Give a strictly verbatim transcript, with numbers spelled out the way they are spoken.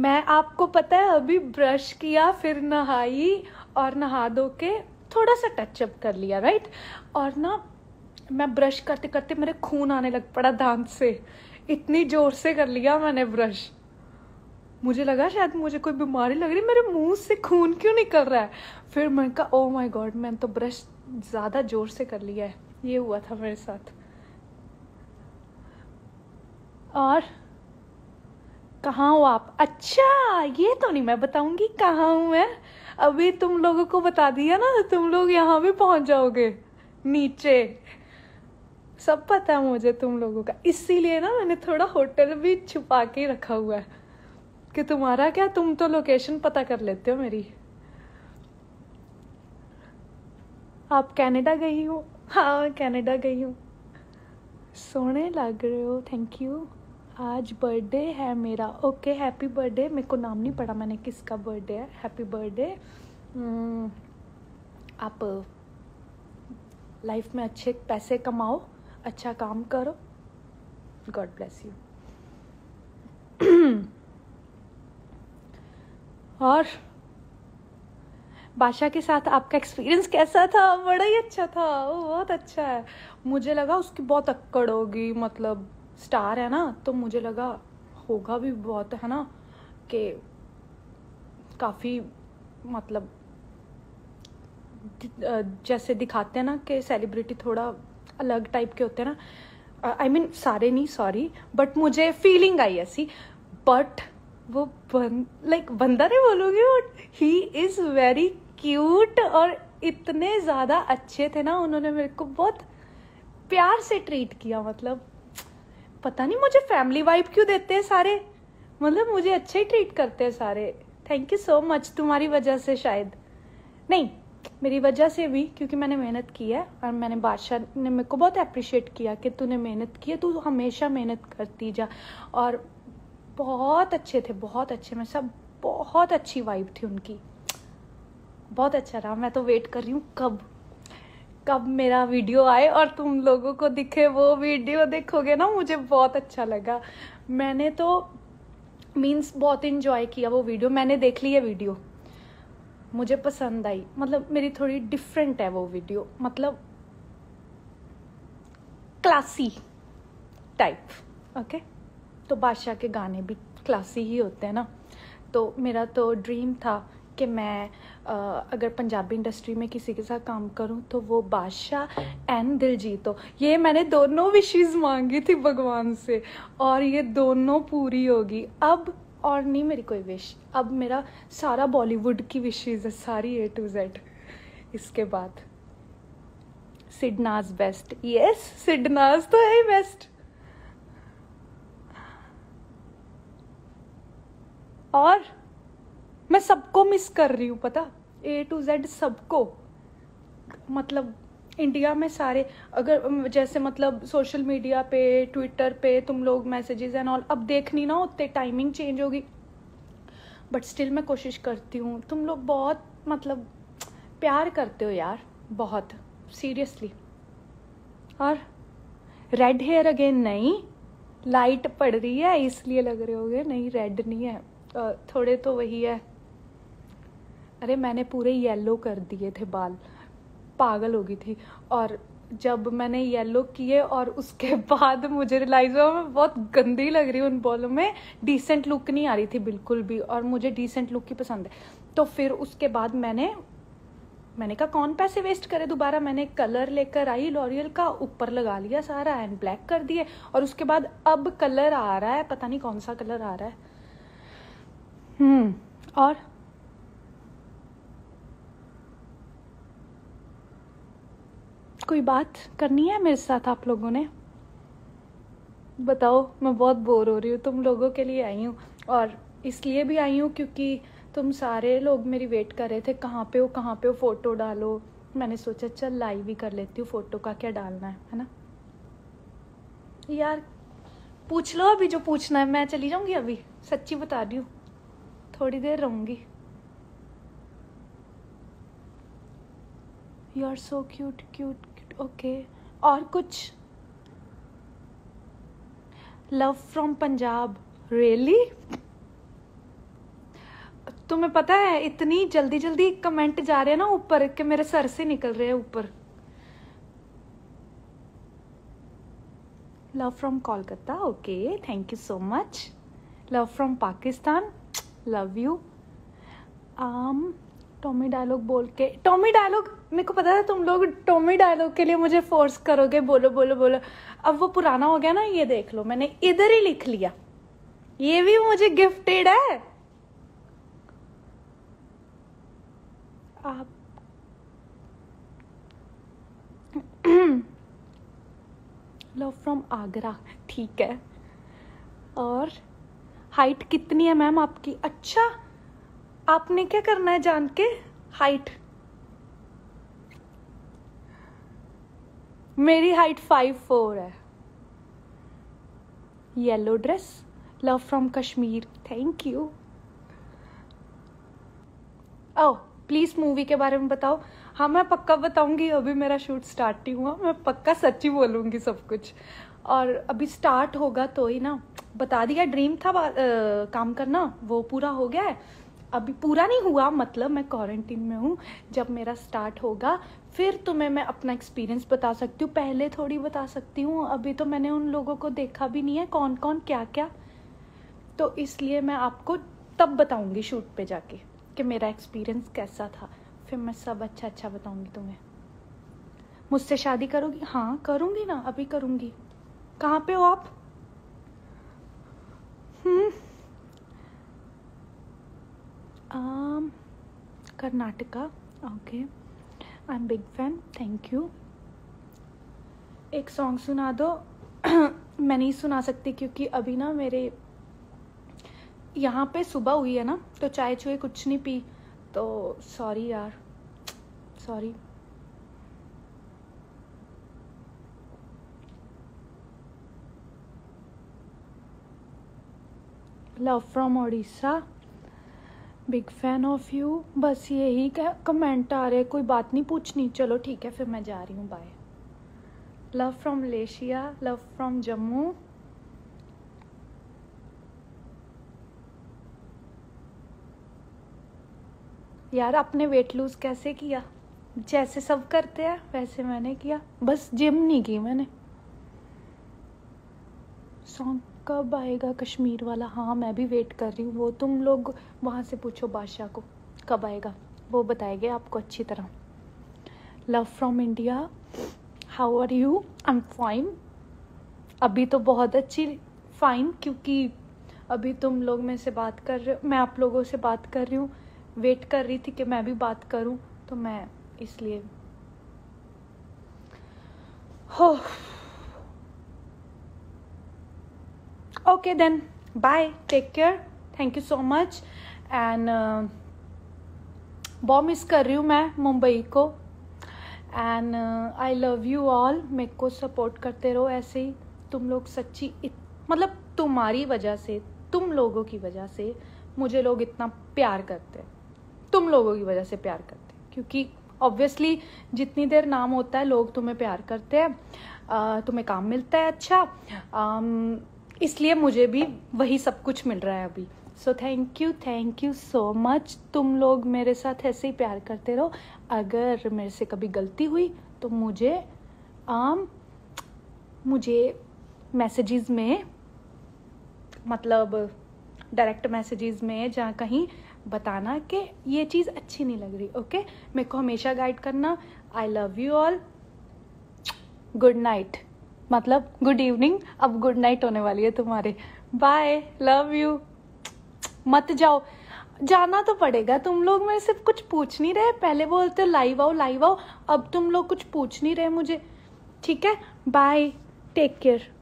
मैं आपको पता है अभी ब्रश किया, फिर नहाई और नहा धो के थोड़ा सा टचअप कर लिया, राइट। और ना मैं ब्रश करते करते मेरे खून आने लग पड़ा दांत से, इतनी जोर से कर लिया मैंने ब्रश। मुझे लगा शायद मुझे कोई बीमारी लग रही, मेरे मुंह से खून क्यों निकल रहा है। फिर मैंने कहा ओ माय गॉड, मैंने तो ब्रश ज़्यादा जोर से कर लिया है। ये हुआ था मेरे साथ। और कहाँ हो आप? अच्छा ये तो नहीं मैं बताऊंगी कहाँ हूँ मैं, अभी तुम लोगों को बता दिया ना, तुम लोग यहाँ भी पहुँच जाओगे नीचे, सब पता है मुझे तुम लोगों का। इसीलिए ना मैंने थोड़ा होटल भी छुपा के रखा हुआ है कि तुम्हारा क्या, तुम तो लोकेशन पता कर लेते हो मेरी। आप कनाडा गई हो? हाँ कनाडा गई हूँ। सोने लग रहे हो, थैंक यू। आज बर्थडे है मेरा। Okay happy birthday. मेरे को नाम नहीं पड़ा मैंने किसका बर्थडे है। हैप्पी बर्थडे, आप लाइफ में अच्छे पैसे कमाओ, अच्छा काम करो, गॉड ब्लेस यू। और बादशाह के साथ आपका एक्सपीरियंस कैसा था? बड़ा ही अच्छा था, वो बहुत अच्छा है। मुझे लगा उसकी बहुत अक्कड़ होगी, मतलब स्टार है ना, तो मुझे लगा होगा भी बहुत, है ना, कि काफ़ी मतलब जैसे दिखाते हैं ना कि सेलिब्रिटी थोड़ा अलग टाइप के होते हैं ना, आई मीन सारे नहीं सॉरी, बट मुझे फीलिंग आई ऐसी। बट वो बन लाइक बंदा नहीं बोलूँगी, but he is very cute और इतने ज़्यादा अच्छे थे ना, उन्होंने मेरे को बहुत प्यार से ट्रीट किया। मतलब पता नहीं मुझे फैमिली वाइब क्यों देते हैं सारे, मतलब मुझे अच्छे ही ट्रीट करते हैं सारे। Thank you so much. तुम्हारी वजह से शायद, नहीं मेरी वजह से भी, क्योंकि मैंने मेहनत की है और मैंने बादशाह ने मेरे को बहुत अप्रिशिएट किया कि तूने मेहनत की है, तू हमेशा मेहनत करती जा। और बहुत अच्छे थे, बहुत अच्छे में सब, बहुत अच्छी वाइब थी उनकी, बहुत अच्छा रहा। मैं तो वेट कर रही हूँ कब कब मेरा वीडियो आए और तुम लोगों को दिखे। वो वीडियो देखोगे ना, मुझे बहुत अच्छा लगा। मैंने तो मीन्स बहुत इन्जॉय किया वो वीडियो, मैंने देख ली है वीडियो, मुझे पसंद आई। मतलब मेरी थोड़ी डिफरेंट है वो वीडियो, मतलब क्लासी टाइप। ओके तो बादशाह के गाने भी क्लासी ही होते हैं ना, तो मेरा तो ड्रीम था कि मैं आ, अगर पंजाबी इंडस्ट्री में किसी के साथ काम करूं तो वो बादशाह एंड दिलजीत हो। ये मैंने दोनों विशेज़ मांगी थी भगवान से और ये दोनों पूरी होगी। अब और नहीं मेरी कोई विश, अब मेरा सारा बॉलीवुड की विशेज़ है सारी, ए टू जेड। इसके बाद सिडनाज बेस्ट। यस सिडनाज तो है ही बेस्ट। और मैं सबको मिस कर रही हूँ पता, ए टू जेड सबको, मतलब इंडिया में सारे, अगर जैसे मतलब सोशल मीडिया पे, ट्विटर पे तुम लोग मैसेजेस एंड ऑल अब देखनी ना होते, टाइमिंग चेंज होगी, बट स्टिल मैं कोशिश करती हूँ। तुम लोग बहुत मतलब प्यार करते हो यार, बहुत सीरियसली। और रेड हेयर अगेन? नहीं लाइट पड़ रही है इसलिए लग रहे होगे, नहीं रेड नहीं है, थोड़े तो वही है। अरे मैंने पूरे येलो कर दिए थे बाल, पागल हो गई थी। और जब मैंने येलो किए और उसके बाद मुझे रियलाइज हुआ मैं बहुत गंदी लग रही हूँ उन बालों में, डिसेंट लुक नहीं आ रही थी बिल्कुल भी, और मुझे डिसेंट लुक ही पसंद है। तो फिर उसके बाद मैंने मैंने कहा कौन पैसे वेस्ट करे दोबारा, मैंने कलर लेकर आई लॉरियल का, ऊपर लगा लिया सारा एंड ब्लैक कर दिए। और उसके बाद अब कलर आ रहा है, पता नहीं कौन सा कलर आ रहा है। हम्म और कोई बात करनी है मेरे साथ आप लोगों ने? बताओ, मैं बहुत बोर हो रही हूँ, तुम लोगों के लिए आई हूँ। और इसलिए भी आई हूँ क्योंकि तुम सारे लोग मेरी वेट कर रहे थे, कहाँ पे हो कहाँ पे हो, फोटो डालो। मैंने सोचा चल लाइव ही कर लेती हूँ, फोटो का क्या डालना है, है ना यार। पूछ लो अभी जो पूछना है, मैं चली जाऊँगी अभी, सच्ची बता रही हूँ, थोड़ी देर रहूँगी। You are so cute cute cute. Okay और कुछ? लव फ्रॉम पंजाब, रियली तुम्हें पता है इतनी जल्दी जल्दी कमेंट जा रहे हैं ना ऊपर कि मेरे सर से निकल रहे हैं ऊपर। Love from Kolkata, okay thank you so much. Love from Pakistan, love you. आम टॉमी डायलॉग बोल के, टॉमी डायलॉग मेरे को पता था तुम लोग टॉमी डायलॉग के लिए मुझे फोर्स करोगे, बोलो बोलो बोलो। अब वो पुराना हो गया ना, ये देख लो मैंने इधर ही लिख लिया, ये भी मुझे गिफ्टेड है। आप लव फ्रॉम आगरा, ठीक है। और हाइट कितनी है मैम आपकी? अच्छा आपने क्या करना है जान के हाइट? मेरी हाइट फाइव फोर है। Yellow dress, love from Kashmir, thank you. Oh please movie के बारे में बताओ। हाँ मैं पक्का बताऊंगी, अभी मेरा शूट स्टार्ट नहीं हुआ, मैं पक्का सच्ची बोलूंगी सब कुछ। और अभी स्टार्ट होगा तो ही ना, बता दिया ड्रीम था आ, काम करना, वो पूरा हो गया है। अभी पूरा नहीं हुआ, मतलब मैं क्वारंटीन में हूँ। जब मेरा स्टार्ट होगा फिर तुम्हें मैं अपना एक्सपीरियंस बता सकती हूँ, पहले थोड़ी बता सकती हूँ। अभी तो मैंने उन लोगों को देखा भी नहीं है कौन कौन क्या क्या, तो इसलिए मैं आपको तब बताऊँगी शूट पे जाके कि मेरा एक्सपीरियंस कैसा था, फिर मैं सब अच्छा अच्छा बताऊँगी तुम्हें। मुझसे शादी करोगी? हाँ करूँगी ना, अभी करूँगी। कहाँ पे हो आप? Hmm Um, Karnataka, okay. I am big fan, thank you. एक सॉन्ग सुना दो। मैं नहीं सुना सकती क्योंकि अभी ना मेरे यहाँ पे सुबह हुई है ना, तो चाय चुए कुछ नहीं पी, तो सॉरी यार, sorry. Love from Odisha, big fan of you. बस यही कमेंट आ रहे, कोई बात नहीं पूछनी। चलो ठीक है फिर मैं जा रही हूँ, bye. Love from Malaysia, love from Jammu. यार आपने वेट लूज कैसे किया? जैसे सब करते हैं वैसे मैंने किया, बस जिम नहीं की मैंने। सॉन्ग कब आएगा कश्मीर वाला? हाँ मैं भी वेट कर रही हूँ, वो तुम लोग वहाँ से पूछो बादशाह को कब आएगा, वो बताएंगे आपको अच्छी तरह। Love from India, how are you? I am fine. अभी तो बहुत अच्छी फाइन, क्योंकि अभी तुम लोग मेरे से बात कर रहे हो, मैं आप लोगों से बात कर रही हूँ, वेट कर रही थी कि मैं भी बात करूँ, तो मैं इसलिए हो। Okay then bye, take care, thank you so much. And बहुत मिस कर रही हूँ मैं मुंबई को, and I love you all. मेरे को सपोर्ट करते रहो ऐसे ही तुम लोग, सच्ची इत, मतलब तुम्हारी वजह से, तुम लोगों की वजह से मुझे लोग इतना प्यार करते हैं, तुम लोगों की वजह से प्यार करते हैं, क्योंकि ऑब्वियसली जितनी देर नाम होता है लोग तुम्हें प्यार करते हैं, तुम्हें काम मिलता है अच्छा, um, इसलिए मुझे भी वही सब कुछ मिल रहा है अभी। So thank you, thank you so much. तुम लोग मेरे साथ ऐसे ही प्यार करते रहो। अगर मेरे से कभी गलती हुई तो मुझे आम मुझे मैसेजेस में, मतलब डायरेक्ट मैसेजेस में जहाँ कहीं बताना कि ये चीज़ अच्छी नहीं लग रही। ओके मेरे को हमेशा गाइड करना। I love you all, good night, मतलब गुड इवनिंग, अब गुड नाइट होने वाली है तुम्हारे। Bye, love you. मत जाओ, जाना तो पड़ेगा। तुम लोग मेरे से कुछ पूछ नहीं रहे, पहले बोलते हो लाइव आओ लाइव आओ, अब तुम लोग कुछ पूछ नहीं रहे मुझे। ठीक है बाय, टेक केयर।